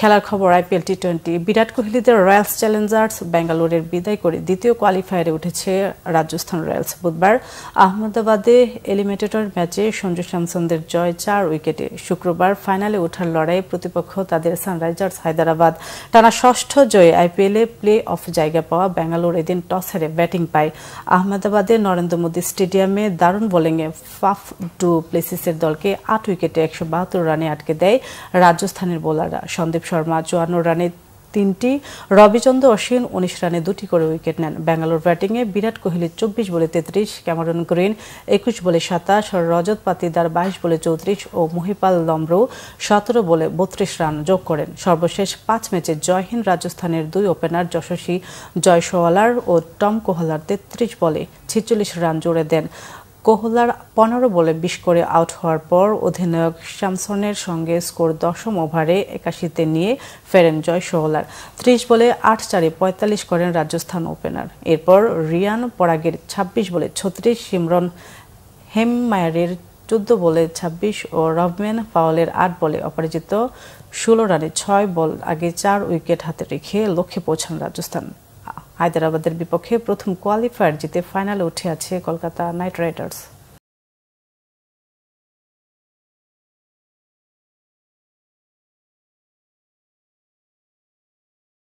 খেলার খবর আইপিএল টি-20 বিরাট কোহলিদের রয়্যাল চ্যালেঞ্জার্স বেঙ্গালুরুর বিদায় করে দ্বিতীয় কোয়ালিফায়ারে উঠেছে রাজস্থান রয়্যালস বুধবার আহমেদাবাদে এলিমিনেটর ম্যাচে সঞ্জু স্যামসনদের জয় 4 উইকেটে শুক্রবার ফাইনালে ওঠার লড়াইয়ে প্রতিপক্ষ তাদের সানরাইজার্স হায়দ্রাবাদ টানা ষষ্ঠ জয়ে আইপিএলে প্লে-অফ জায়গা পাওয়া বেঙ্গালুরু এদিন টস হেরে ব্যাটিং পায় আহমেদাবাদে নরেন্দ্র মোদি স্টেডিয়ামে দারুণ বোলিংয়ে ফাফ ডু প্লেসিসের দলকে 8 উইকেটে 172 রানে আটকে দেয় রাজস্থানের বোলাররা শর্মা 54 রানে 3টি রবিচন্দ্র অশ্বিন 19 রানে 2টি করে উইকেট নেন বেঙ্গালুরু ব্যাটিং এ বিরাট কোহলি 24 বলে 33 ক্যামেরন গ্রিন 21 বলে 27 আর রজত পাতিদার 22 বলে 34 ও মহিপাল লম্ব্রো 17 বলে 32 রান যোগ করেন সর্বশেষ 5 ম্যাচে জয়হীন রাজস্থানের দুই ওপেনার যশস্বী জয়সওয়ালার ও টম কোহলার 33 বলে 46 রান জুড়ে দেন কোহলার 15 বলে 20 করে আউট হওয়ার পর অধিনায়ক স্যামসনের সঙ্গে স্কোর দশম ওভারে 81 তে নিয়ে ফেরেন জয়সওয়ালার 30 বলে 8 চারে 45 করেন রাজস্থান ওপেনার এরপর রিয়ান পরাগের 26 বলে 36 সিমরন হেমমায়ারের 14 বলে 26 ও রবম্যান পাওয়েলের 8 বলে অপরাজিত 16 রানে 6 বল আগে 4 উইকেট হাতে রেখে লক্ষ্যে পৌঁছান রাজস্থান হায়দ্রাবাদের বিপক্ষে প্রথম কোয়ালিফায়ার জিতে ফাইনালে উঠে আছে কলকাতা নাইট রাইডার্স